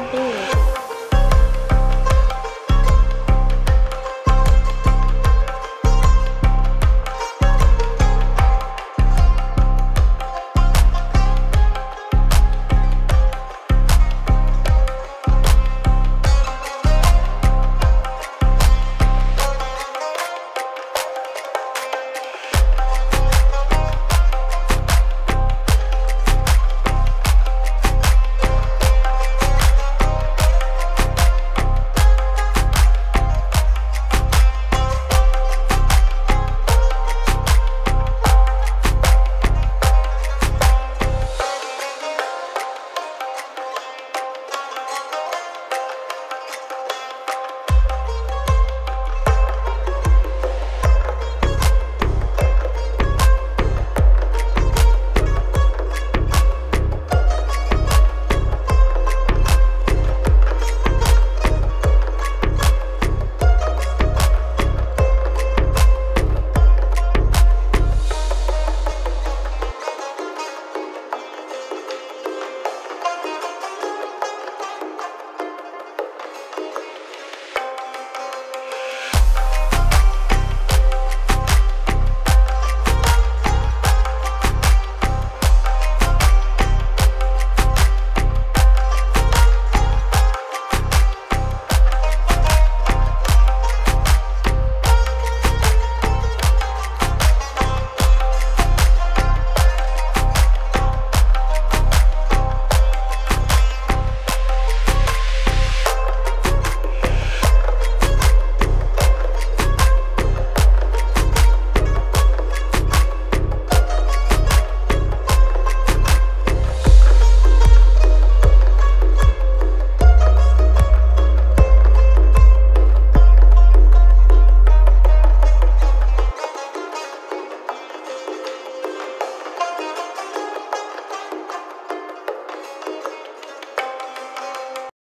baby.